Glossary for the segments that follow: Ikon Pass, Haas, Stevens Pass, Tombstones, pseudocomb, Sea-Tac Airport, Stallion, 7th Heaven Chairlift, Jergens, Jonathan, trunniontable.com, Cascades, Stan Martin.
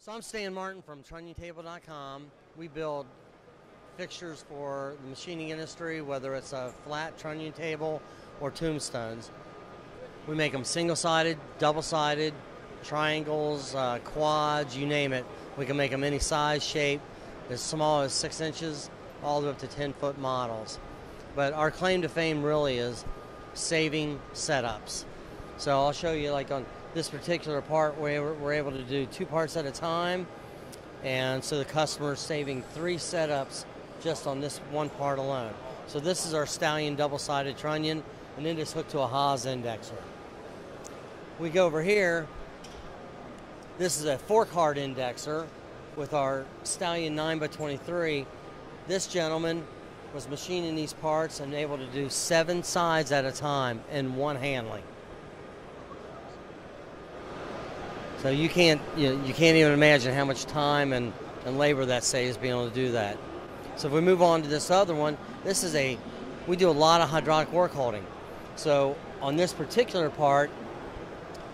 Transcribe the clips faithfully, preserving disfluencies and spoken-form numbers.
So I'm Stan Martin from trunnion table dot com. We build fixtures for the machining industry, whether it's a flat trunnion table or tombstones. We make them single-sided, double-sided, triangles, uh, quads, you name it. We can make them any size, shape, as small as six inches, all the way up to ten foot models. But our claim to fame really is saving setups. So I'll show you, like on this particular part, where we're able to do two parts at a time, and so the customer is saving three setups just on this one part alone. So this is our Stallion double-sided trunnion, and then it's hooked to a Haas indexer. We go over here, this is a four-card indexer with our Stallion nine by twenty-three. This gentleman was machining these parts and able to do seven sides at a time in one handling. So you can't, you know, you can't even imagine how much time and, and labor that saves being able to do that. So if we move on to this other one, this is a, we do a lot of hydraulic work holding. So on this particular part,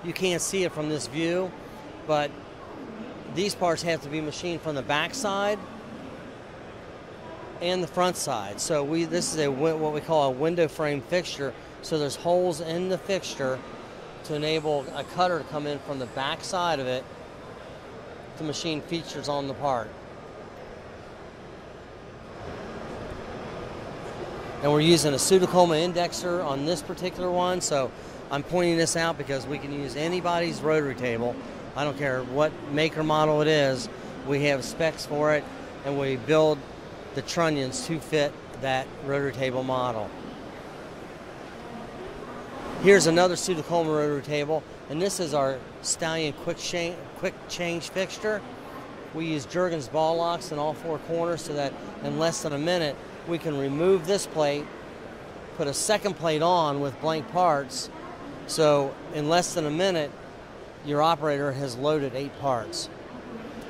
you can't see it from this view, but these parts have to be machined from the back side and the front side. So we, this is a, what we call a window frame fixture. So there's holes in the fixture to enable a cutter to come in from the back side of it to machine features on the part. And we're using a pseudocomb indexer on this particular one, so I'm pointing this out because we can use anybody's rotary table. I don't care what make or model it is, we have specs for it, and we build the trunnions to fit that rotary table model. Here's another pseudocomb rotary table, and this is our Stallion quick change, quick change fixture. We use Jergens ball locks in all four corners so that in less than a minute we can remove this plate, put a second plate on with blank parts. So in less than a minute, your operator has loaded eight parts.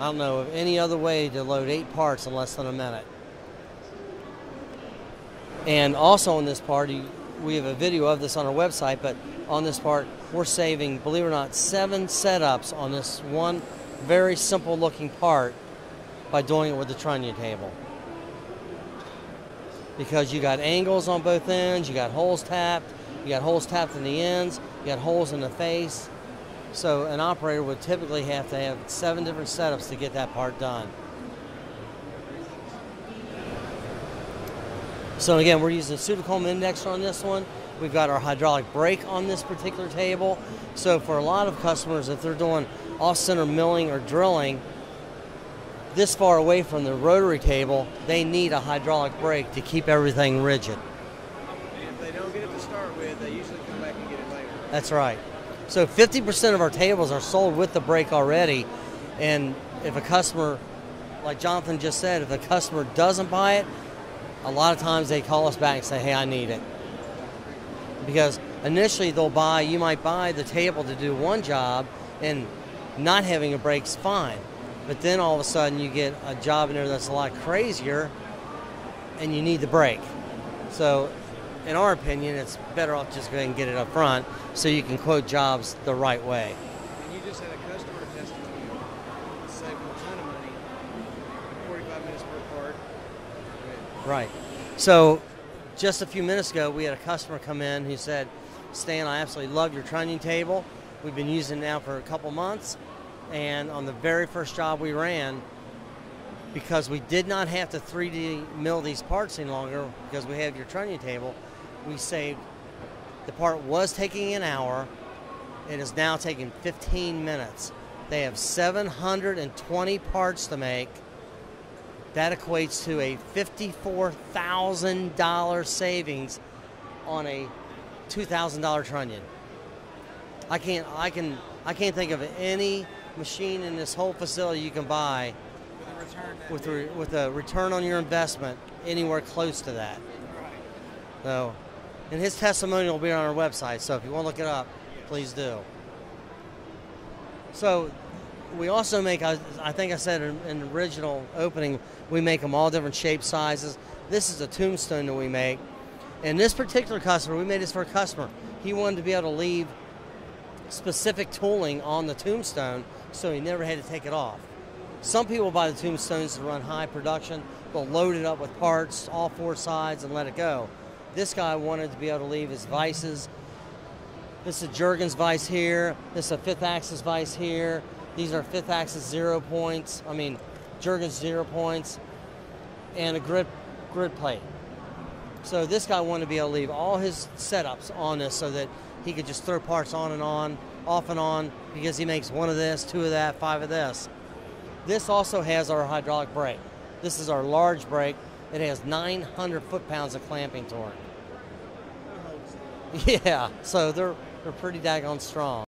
I don't know of any other way to load eight parts in less than a minute. And also in this part, you, we have a video of this on our website, but on this part, we're saving, believe it or not, seven setups on this one very simple looking part by doing it with the trunnion table. Because you got angles on both ends, you got holes tapped, you got holes tapped in the ends, you got holes in the face. So an operator would typically have to have seven different setups to get that part done. So again, we're using a pseudocomb indexer on this one. We've got our hydraulic brake on this particular table. So for a lot of customers, if they're doing off-center milling or drilling this far away from the rotary table, they need a hydraulic brake to keep everything rigid. And if they don't get it to start with, they usually come back and get it later. That's right. So fifty percent of our tables are sold with the brake already. And if a customer, like Jonathan just said, if a customer doesn't buy it, a lot of times they call us back and say, hey, I need it. Because initially they'll buy, you might buy the table to do one job, and not having a brake's fine. But then all of a sudden you get a job in there that's a lot crazier and you need the brake. So in our opinion, it's better off just go ahead and get it up front so you can quote jobs the right way. And you just had a customer testimony save them a ton of money, forty-five minutes per part. Right. So just a few minutes ago, we had a customer come in who said, Stan, I absolutely love your trunnion table. We've been using it now for a couple months. And on the very first job we ran, because we did not have to three D mill these parts any longer because we have your trunnion table, we saved, the part was taking an hour. It is now taking fifteen minutes. They have seven hundred twenty parts to make. That equates to a fifty-four thousand dollar savings on a two thousand dollar trunnion. I can't, I can, I can't think of any machine in this whole facility you can buy with a return, with a, with a return on your investment anywhere close to that. Right. So, and his testimony will be on our website. So if you want to look it up, please do. So. We also make, I, I think I said in, in the original opening, we make them all different shapes, sizes. This is a tombstone that we make. And this particular customer, we made this for a customer. He wanted to be able to leave specific tooling on the tombstone so he never had to take it off. Some people buy the tombstones to run high production. They'll load it up with parts, all four sides, and let it go. This guy wanted to be able to leave his vices. This is a Jergens vise here. This is a fifth axis vise here. These are fifth axis zero points. I mean, Jergens zero points, and a grid grid plate. So this guy wanted to be able to leave all his setups on this so that he could just throw parts on and on, off and on, because he makes one of this, two of that, five of this. This also has our hydraulic brake. This is our large brake. It has nine hundred foot-pounds of clamping torque. Yeah, so they're, they're pretty daggone strong.